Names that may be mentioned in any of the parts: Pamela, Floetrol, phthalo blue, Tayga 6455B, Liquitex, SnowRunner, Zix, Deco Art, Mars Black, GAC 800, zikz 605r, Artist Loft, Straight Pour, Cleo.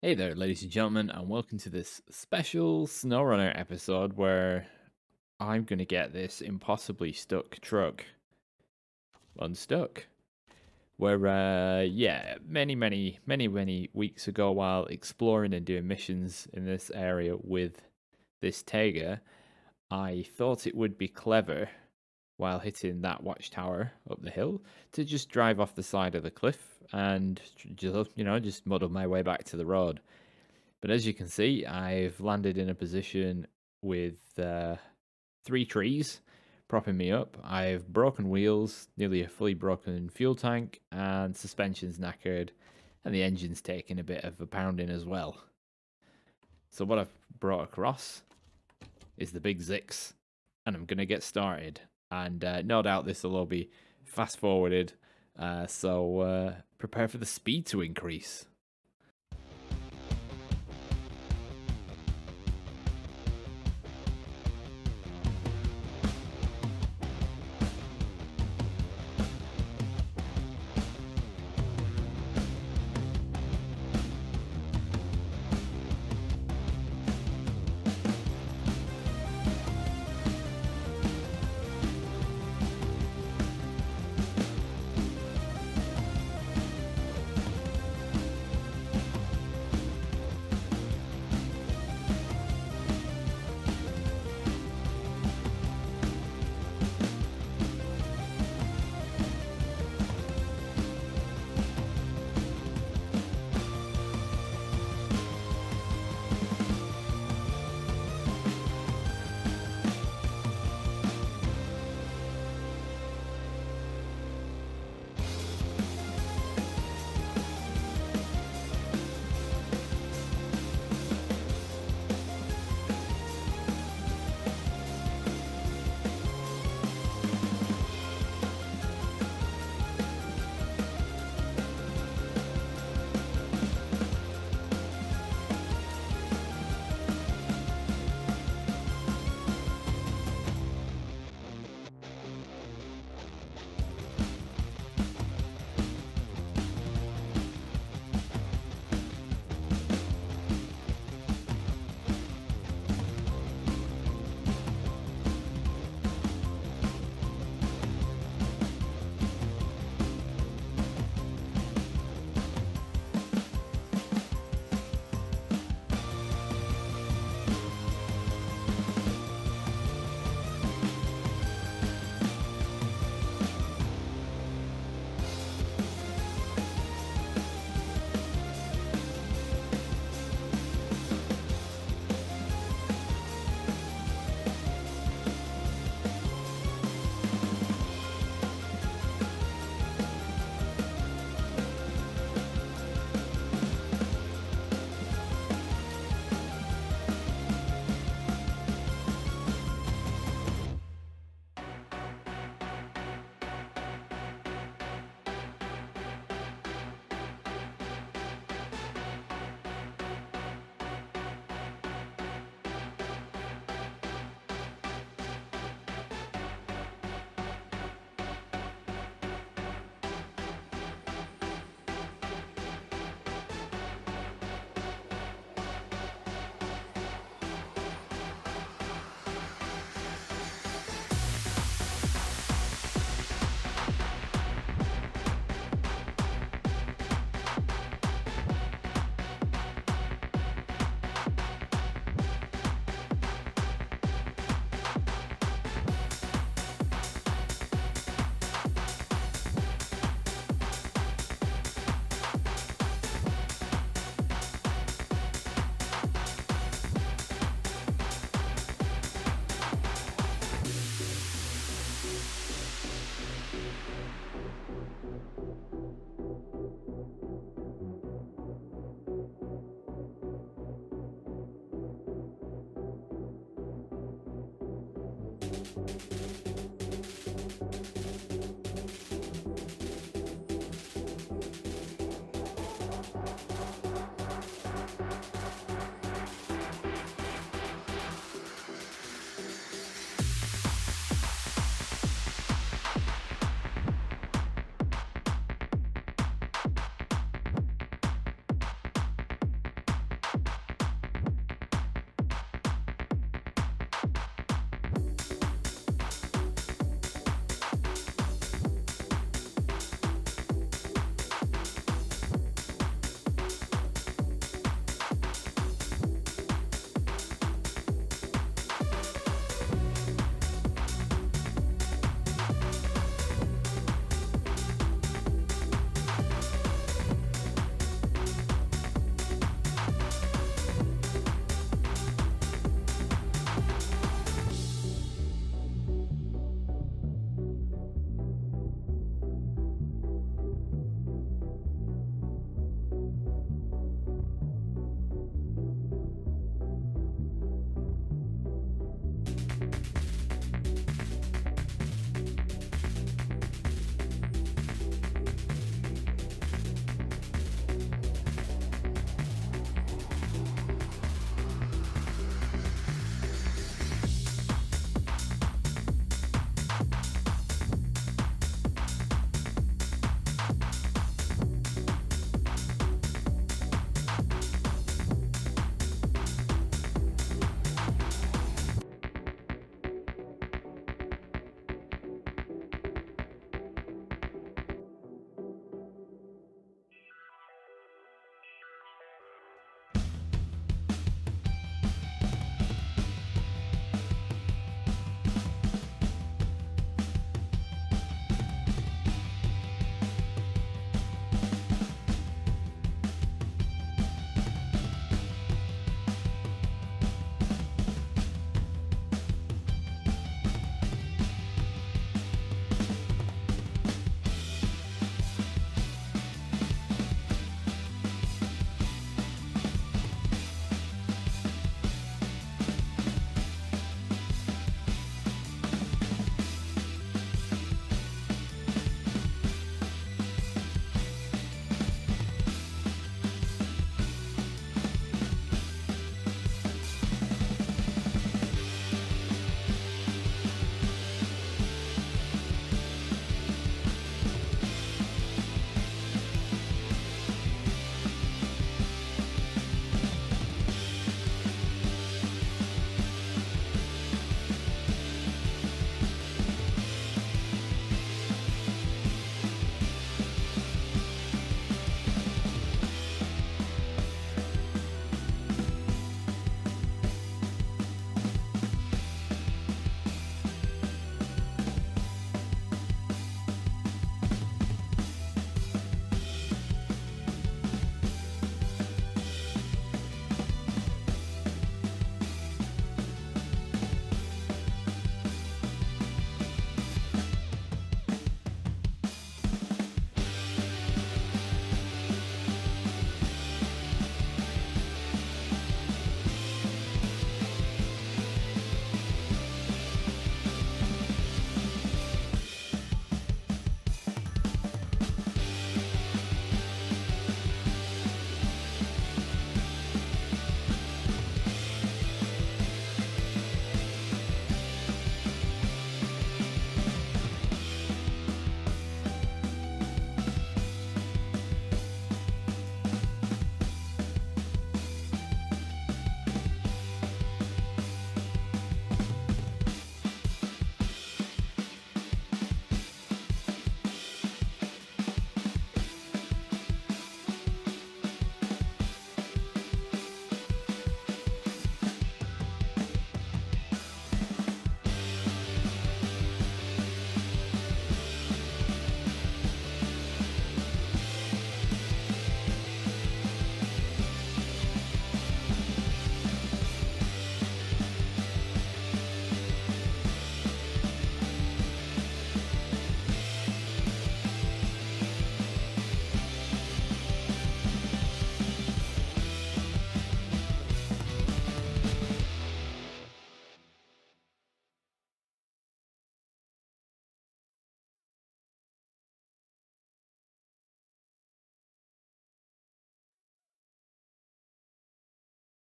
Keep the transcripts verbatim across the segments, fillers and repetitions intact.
Hey there, ladies and gentlemen, and welcome to this special SnowRunner episode where I'm going to get this impossibly stuck truck unstuck. Where, uh, yeah, many, many, many, many weeks ago while exploring and doing missions in this area with this Tayga, I thought it would be clever, while hitting that watchtower up the hill, to just drive off the side of the cliff and, you know, just muddle my way back to the road. But as you can see, I've landed in a position with uh, three trees propping me up. I've broken wheels, nearly a fully broken fuel tank, and suspension's knackered, and the engine's taking a bit of a pounding as well. So what I've brought across is the big Z I K Z, and I'm going to get started. And uh, no doubt this will all be fast-forwarded, uh, so... Uh, prepare for the speed to increase.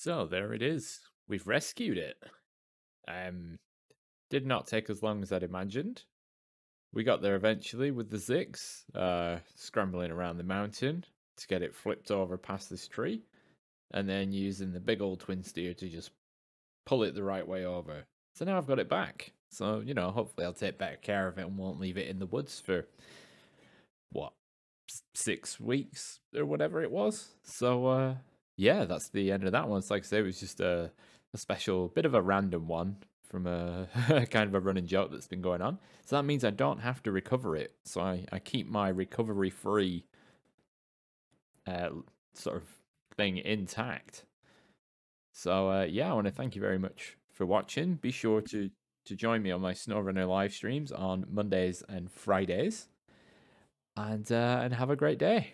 So there it is. We've rescued it. Um, did not take as long as I'd imagined. We got there eventually with the Zix, uh, scrambling around the mountain to get it flipped over past this tree, and then using the big old twin steer to just pull it the right way over. So now I've got it back. So, you know, hopefully I'll take better care of it and won't leave it in the woods for, what, six weeks or whatever it was. So, uh, yeah, that's the end of that one. So like I say, it was just a, a special bit of a random one from a kind of a running joke that's been going on. So that means I don't have to recover it. So I, I keep my recovery-free uh, sort of thing intact. So, uh, yeah, I want to thank you very much for watching. Be sure to, to join me on my SnowRunner live streams on Mondays and Fridays. And, uh, and have a great day.